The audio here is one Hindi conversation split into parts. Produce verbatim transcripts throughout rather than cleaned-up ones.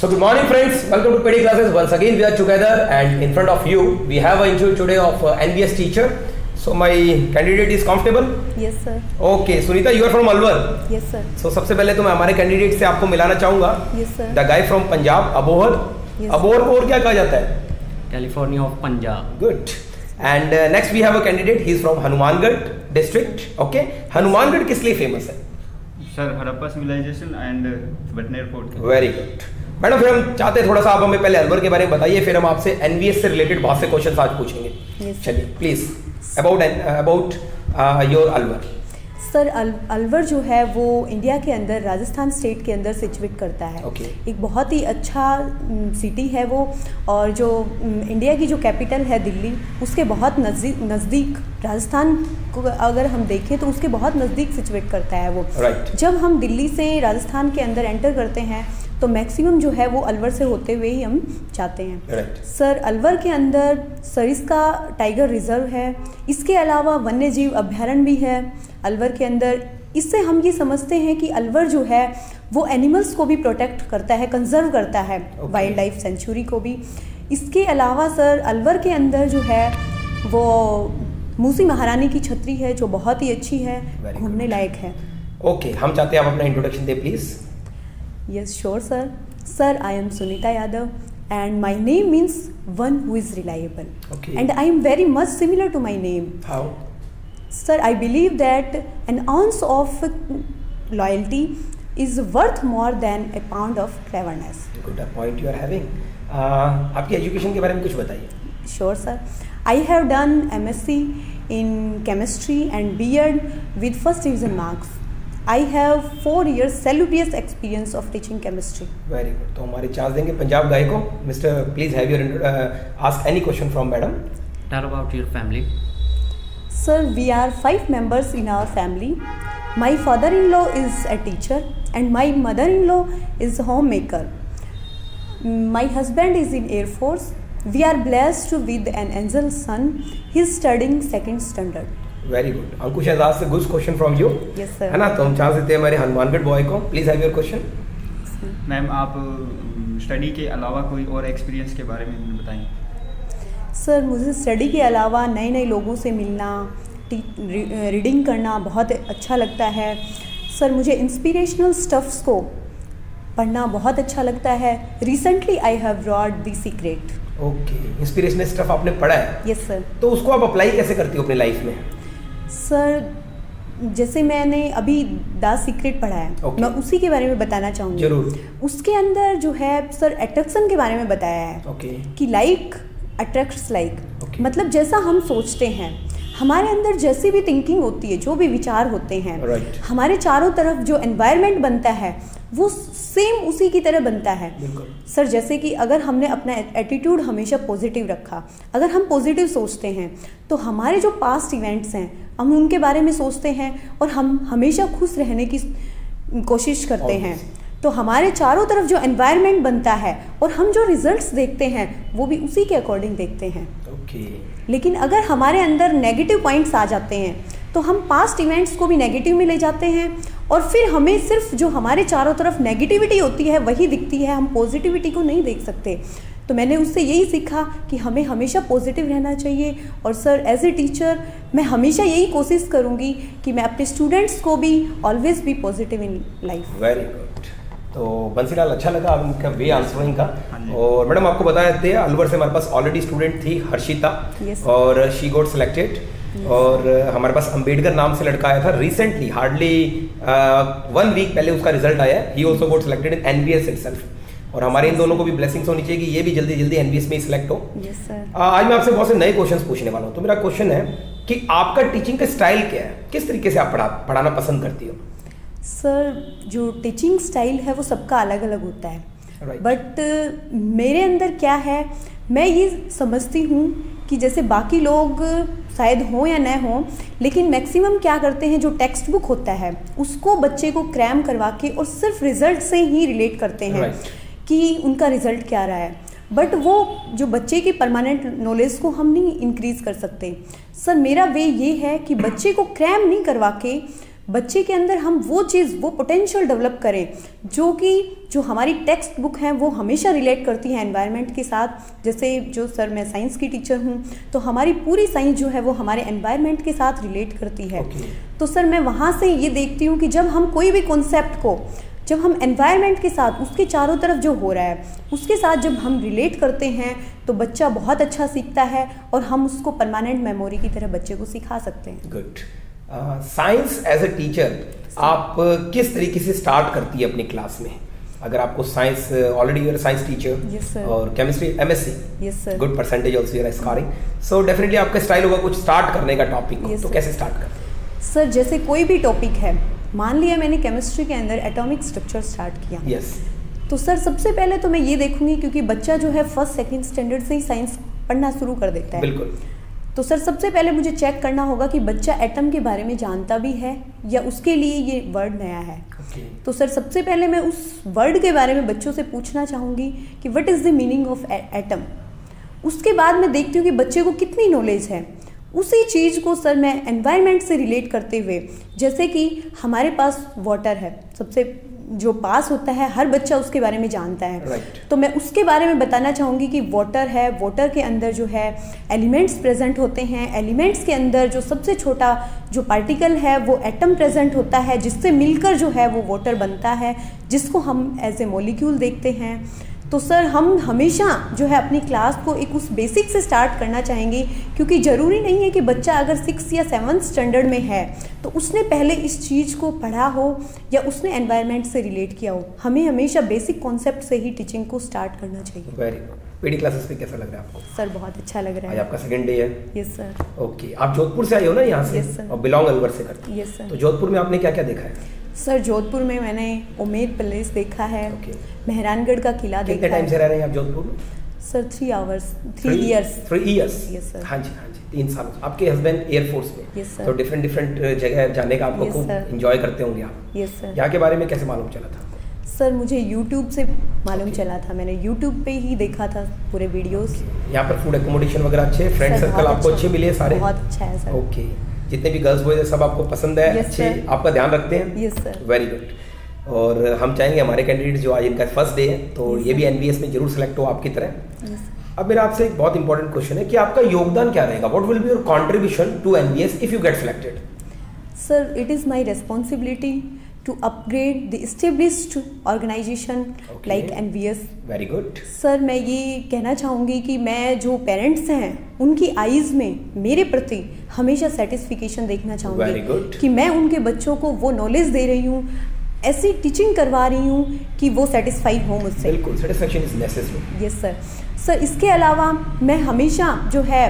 So good morning friends, welcome to P D classes. Once again we are together and in front of you we have an interview today of uh, N V S teacher. So my candidate is comfortable? Yes sir. Okay, Sunita, you are from Alwar? Yes sir. So सबसे पहले तो मैं हमारे कैंडिडेट से आपको मिलाना चाहूँगा. Yes sir. The guy from Punjab, Abohar. Yes. Abohar को और क्या कहा जाता है? California of Punjab. Good. And uh, next we have a candidate. He is from Hanumangarh district. Okay. Hanumangarh किस लिए फेमस है? सर हड़प्पा सिविलाइजेशन एंड वेटनरी फोर्ट. Very good madam. फिर हम चाहते हैं थोड़ा सा आप हमें पहले अलवर के बारे में बताइए, फिर हम आपसे एनवीएस से रिलेटेड बहुत से क्वेश्चन आज पूछेंगे. yes. चलिए please about about your Alwar. Sir Alwar जो है वो इंडिया के अंदर राजस्थान स्टेट के अंदर सिचुएट करता है. okay. एक बहुत ही अच्छा सिटी है वो, और जो इंडिया की जो कैपिटल है दिल्ली उसके बहुत नज़दीक नज़दीक राजस्थान को अगर हम देखें तो उसके बहुत नज़दीक सिचुएट करता है वो. right. जब हम दिल्ली से राजस्थान के अंदर एंटर करते हैं तो मैक्सिमम जो है वो अलवर से होते हुए ही हम जाते हैं. right. सर अलवर के अंदर सरिस्का टाइगर रिजर्व है, इसके अलावा वन्य जीव अभ्यारण्य भी है अलवर के अंदर. इससे हम ये समझते हैं कि अलवर जो है वो एनिमल्स को भी प्रोटेक्ट करता है, कंजर्व करता है. okay. वाइल्ड लाइफ सेंचुरी को भी. इसके अलावा सर अलवर के अंदर जो है वो मूसी महारानी की छतरी है जो बहुत ही अच्छी है, घूमने लायक है. Okay okay. हम चाहते हैं आप अपना इंट्रोडक्शन दें please. Yes, sure, sir. Sir, I am Sunita Yadav, and my name means one who is reliable. Okay. And I am very much similar to my name. How? Sir, I believe that an ounce of loyalty is worth more than a pound of cleverness. Good, a point you are having. Uh, आपकी education के बारे में कुछ बताइए. Sure, sir. I have done M S C in chemistry and B Ed with first division marks. I have four years salubrious experience of teaching chemistry. Very good. तो हमारे चांस देंगे पंजाब गाय को. Mister, please have your uh, ask any question from madam. Tell about your family. Sir, we are five members in our family. My father-in-law is a teacher and my mother-in-law is a homemaker. My husband is in Air Force. We are blessed with an angel son. He is studying second standard. Very good. Ankush Azad से गुड क्वेश्चन फ्रॉम यू है ना, तो हम चांस देते हैं हमारे हनुमानगढ़ बॉय को. Please have your question. Ma'am आप स्टडी के अलावा कोई और एक्सपीरियंस के बारे में बताएं. सर मुझे स्टडी के अलावा नए नए लोगों से मिलना, रीडिंग करना बहुत अच्छा लगता है. सर मुझे इंस्पिरेशनल स्टफ्स को पढ़ना बहुत अच्छा लगता है. Recently I have read the secret. Okay, inspirational stuff आपने पढ़ा है. Yes sir. तो उसको आप अप्लाई कैसे करती हो अपने लाइफ में. सर जैसे मैंने अभी दास सीक्रेट पढ़ा है. okay. मैं उसी के बारे में बताना चाहूँगी. जरूर. उसके अंदर जो है सर अट्रैक्शन के बारे में बताया है. okay. कि लाइक अट्रैक्ट्स लाइक, मतलब जैसा हम सोचते हैं, हमारे अंदर जैसी भी थिंकिंग होती है, जो भी विचार होते हैं, right. हमारे चारों तरफ जो एनवायरनमेंट बनता है वो सेम उसी की तरह बनता है. सर जैसे कि अगर हमने अपना एटीट्यूड हमेशा पॉजिटिव रखा, अगर हम पॉजिटिव सोचते हैं तो हमारे जो पास्ट इवेंट्स हैं हम उनके बारे में सोचते हैं और हम हमेशा खुश रहने की कोशिश करते हैं, तो हमारे चारों तरफ जो एनवायरनमेंट बनता है और हम जो रिजल्ट्स देखते हैं वो भी उसी के अकॉर्डिंग देखते हैं. ओके. लेकिन अगर हमारे अंदर नेगेटिव पॉइंट्स आ जाते हैं तो हम पास्ट इवेंट्स को भी नेगेटिव में ले जाते हैं और फिर हमें सिर्फ जो हमारे चारों तरफ नेगेटिविटी होती है वही दिखती है, हम पॉजिटिविटी को नहीं देख सकते. तो मैंने उससे यही सीखा कि हमें हमेशा पॉजिटिव रहना चाहिए. और सर एज ए टीचर मैं हमेशा यही कोशिश करूँगी कि मैं अपने स्टूडेंट्स को भी always be positive in life. Very good. तो बंसीलाल, अच्छा लगा आपका वे आंसरिंग का. और मैडम आपको बताया थे अलवर से हमारे पास ऑलरेडी स्टूडेंट थी हर्षिता. yes. और शी गॉट सिलेक्टेड. Yes. और हमारे पास अंबेडकर नाम से लड़का आया था रिसेंटली, हार्डली वन वीक पहले उसका रिजल्ट आया. He also got selected in NVS itself. और हमारे इन दोनों को भी ब्लेसिंग्स होनी चाहिए कि ये भी जल्दी जल्दी एनवीएस में सिलेक्ट हो. yes, आ, आज मैं आपसे बहुत से नए क्वेश्चंस पूछने वाला हूँ. तो मेरा क्वेश्चन है कि आपका टीचिंग का स्टाइल क्या है, किस तरीके से आप पढ़ा पढ़ाना पसंद करती हो. सर जो टीचिंग स्टाइल है वो सबका अलग अलग होता है. right. बट uh, मेरे अंदर क्या है, मैं ये समझती हूँ कि जैसे बाकी लोग शायद हों या न हों, लेकिन मैक्सिमम क्या करते हैं जो टेक्स्ट बुक होता है उसको बच्चे को क्रैम करवा के और सिर्फ रिजल्ट से ही रिलेट करते हैं. right. कि उनका रिजल्ट क्या रहा है, बट वो जो बच्चे के परमानेंट नॉलेज को हम नहीं इंक्रीज़ कर सकते. सर मेरा वे ये है कि बच्चे को क्रैम नहीं करवा के बच्चे के अंदर हम वो चीज़ वो पोटेंशियल डेवलप करें जो कि जो हमारी टेक्स्ट बुक हैं वो हमेशा रिलेट करती हैं एनवायरनमेंट के साथ। जैसे जो सर मैं साइंस की टीचर हूँ तो हमारी पूरी साइंस जो है वो हमारे एनवायरनमेंट के साथ रिलेट करती है। okay. तो सर मैं वहाँ से ये देखती हूँ कि जब हम कोई भी कॉन्सेप्ट को जब हम एनवायरनमेंट के साथ उसके चारों तरफ जो हो रहा है उसके साथ जब हम रिलेट करते हैं तो बच्चा बहुत अच्छा सीखता है और हम उसको परमानेंट मेमोरी की तरह बच्चे को सिखा सकते हैं। Good. Science as a teacher आप uh, किस तरीके से स्टार्ट करती है अपनी क्लास में? अगर आपको science already your science teacher और chemistry MSc yes sir good percentage also your scoring so definitely आपका स्टाइल होगा कुछ स्टार्ट करने का टॉपिक yes, तो कैसे स्टार्ट करते हैं? सर जैसे कोई भी टॉपिक है, मान लिया मैंने केमिस्ट्री के अंदर एटॉमिक स्ट्रक्चर स्टार्ट किया yes. तो सर सबसे पहले तो मैं ये देखूंगी क्योंकि बच्चा जो है फर्स्ट सेकंड स्टैंडर्ड से ही साइंस पढ़ना शुरू कर देता है। बिल्कुल। तो सर सबसे पहले मुझे चेक करना होगा कि बच्चा एटम के बारे में जानता भी है या उसके लिए ये वर्ड नया है। okay. तो सर सबसे पहले मैं उस वर्ड के बारे में बच्चों से पूछना चाहूँगी कि what is the meaning of atom. उसके बाद मैं देखती हूँ कि बच्चे को कितनी नॉलेज है। उसी चीज़ को सर मैं एनवायरनमेंट से रिलेट करते हुए, जैसे कि हमारे पास वाटर है, सबसे जो पास होता है हर बच्चा उसके बारे में जानता है। right. तो मैं उसके बारे में बताना चाहूँगी कि वाटर है, वाटर के अंदर जो है एलिमेंट्स प्रेजेंट होते हैं, एलिमेंट्स के अंदर जो सबसे छोटा जो पार्टिकल है वो एटम प्रेजेंट होता है जिससे मिलकर जो है वो वाटर बनता है जिसको हम एज ए मॉलिक्यूल देखते हैं। तो सर हम हमेशा जो है अपनी क्लास को एक उस बेसिक से स्टार्ट करना चाहेंगे क्योंकि ज़रूरी नहीं है कि बच्चा अगर सिक्स या सेवन्थ स्टैंडर्ड में है तो उसने पहले इस चीज़ को पढ़ा हो या उसने एनवायरनमेंट से रिलेट किया हो। हमें हमेशा बेसिक कॉन्सेप्ट से ही टीचिंग को स्टार्ट करना चाहिए। Very good. पीडी क्लासेस पे कैसा लग रहा है आपको? सर बहुत अच्छा लग रहा है। आज आपका सेकंड डे है? Yes sir. ओके, आप जोधपुर से आए हो ना यहाँ से? Yes sir. और बिलोंग अलवर से करते हैं? Yes sir. तो जोधपुर में आपने क्या क्या देखा है? सर जोधपुर में मैंने उमैद पैलेस देखा है। okay. मेहरानगढ़ का किला देखा है। कितने टाइम से रह रहे हैं आप जोधपुर में? Sir three hours three years three years yes sir. हाँ जी हाँ जी तीन साल। आपके हस्बैंड एयरफोर्स में? Yes sir. तो डिफरेंट डिफरेंट जगह जाने का आपको खूब इंजॉय करते होंगे आप? Yes sir. यहाँ के बारे में कैसे मालूम चला था? सर मुझे यूट्यूब से मालूम okay. चला था। मैंने यूट्यूब पे ही देखा था पूरे वीडियोस। okay. यहाँ पर फूड एकोमोडेशन वगैरह अच्छे, फ्रेंड सर्कल आपको अच्छे मिले सारे? बहुत अच्छा है सर। ओके, जितने भी गर्ल्स बॉयज है सब आपको पसंद है? yes, अच्छे sir. आपका ध्यान रखते हैं? Yes sir. Very good. और हम चाहेंगे हमारे कैंडिडेट जो आज इनका फर्स्ट डे है तो yes, ये भी एनवीएस में जरूर सेलेक्ट हो आपकी तरह। yes, अब मेरा आपसे एक बहुत इंपॉर्टेंट क्वेश्चन है कि आपका योगदान क्या रहेगा? What will be your contribution to NVS if you get selected? Sir it is my responsibility to upgrade the established organization okay. like N V S. Very good. Sir मैं ये कहना चाहूँगी कि मैं जो parents हैं उनकी eyes में मेरे प्रति हमेशा satisfaction देखना चाहूँगी। Very good. कि मैं उनके बच्चों को वो knowledge दे रही हूँ, ऐसी टीचिंग करवा रही हूँ कि वो सेटिस्फाइड हो मुझसे। बिल्कुल, satisfaction is necessary. Yes sir. Sir इसके अलावा मैं हमेशा जो है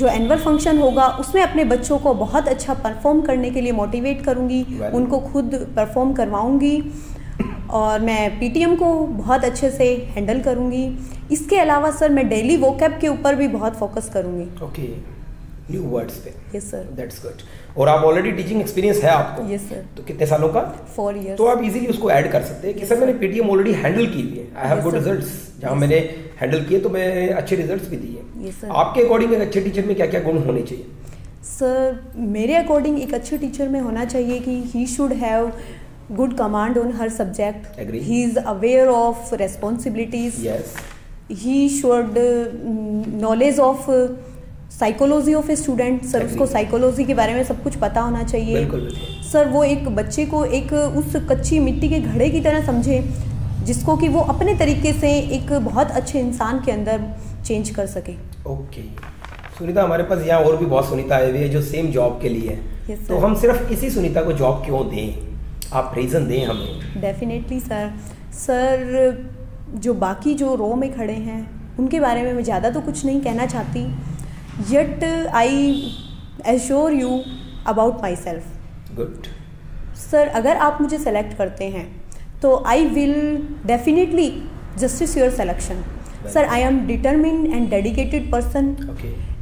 जो एनुअल फंक्शन होगा उसमें अपने बच्चों को बहुत अच्छा परफॉर्म करने के लिए मोटिवेट करूंगी, उनको खुद परफॉर्म करवाऊंगी और मैं पीटीएम को बहुत अच्छे से हैंडल करूंगी। इसके अलावा सर मैं डेली वोकैब के ऊपर भी बहुत फोकस करूंगी। ओके, न्यू वर्ड्स पे? Yes sir. That's good. और आप ऑलरेडी टीचिंग एक्सपीरियंस है आपको? Yes sir. तो कितने सालों का? Four years. तो आप इजीली उसको ऐड कर सकते हैं कि सर मैंने पीटीएम ऑलरेडी हैंडल की हुई है, आई हैव गुड रिजल्ट्स, जहाँ मैंने हैंडल किए तो मैंने अच्छे रिजल्ट्स भी दिए। Yes, आपके अकॉर्डिंग एक अच्छे टीचर में क्या क्या गुण होने चाहिए? सर मेरे अकॉर्डिंग एक अच्छे टीचर में होना चाहिए कि he should have good command on हर subject, he is aware of responsibilities, he should knowledge of psychology of a student. Sir उसको साइकोलॉजी के बारे में सब कुछ पता होना चाहिए। बिल्कुल, बिल्कुल। सर वो एक बच्चे को एक उस कच्ची मिट्टी के घड़े की तरह समझे जिसको कि वो अपने तरीके से एक बहुत अच्छे इंसान के अंदर चेंज कर सके। ओके, सुनीता हमारे पास यहाँ और भी बहुत सुनीता आई हुई है जो सेम जॉब के लिए है। yes, तो हम सिर्फ इसी सुनीता को जॉब क्यों दें? आप रीज़न दें हमें। Definitely sir. सर जो बाकी जो रो में खड़े हैं उनके बारे में मैं ज़्यादा तो कुछ नहीं कहना चाहती, yet I assure you about myself. Good. Sir अगर आप मुझे सेलेक्ट करते हैं तो I will definitely justice your selection. Sir I am determined and dedicated person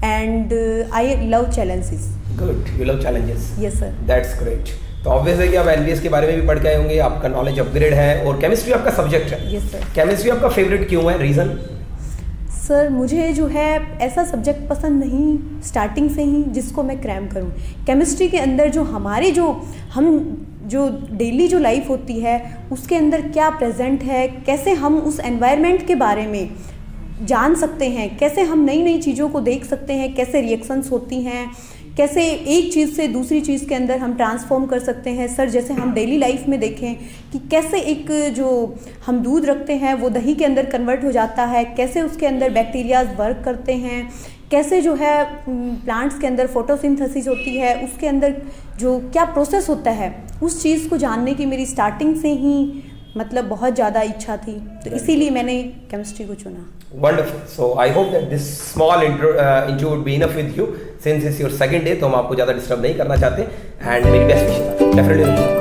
and I love challenges. Good, you love challenges. Yes sir. That's great. तो ऑब्वियस है कि आप एनवीएस के बारे में भी पढ़ के आए होंगे, आपका नॉलेज अपग्रेड है और केमिस्ट्री आपका सब्जेक्ट है। Yes sir. केमिस्ट्री आपका फेवरेट क्यों है? रीजन सर मुझे जो है ऐसा सब्जेक्ट पसंद नहीं स्टार्टिंग से ही जिसको मैं क्रैम करूँ। केमिस्ट्री के अंदर जो हमारे जो हम जो डेली जो लाइफ होती है उसके अंदर क्या प्रेजेंट है, कैसे हम उस एनवायरनमेंट के बारे में जान सकते हैं, कैसे हम नई नई चीज़ों को देख सकते हैं, कैसे रिएक्शंस होती हैं, कैसे एक चीज़ से दूसरी चीज़ के अंदर हम ट्रांसफॉर्म कर सकते हैं। सर जैसे हम डेली लाइफ में देखें कि कैसे एक जो हम दूध रखते हैं वो दही के अंदर कन्वर्ट हो जाता है, कैसे उसके अंदर बैक्टीरियाज वर्क करते हैं, कैसे जो है प्लांट्स के अंदर फोटोसिंथेसिस होती है, उसके अंदर जो क्या प्रोसेस होता है, उस चीज़ को जानने की मेरी स्टार्टिंग से ही मतलब बहुत ज़्यादा इच्छा थी, तो इसीलिए मैंने केमिस्ट्री को चुना। Wonderful. So I hope that this small intro would be enough with you since it's your second day, तो हम आपको ज़्यादा डिस्टर्ब नहीं करना चाहते एंड मेरी बेस्ट विशेस।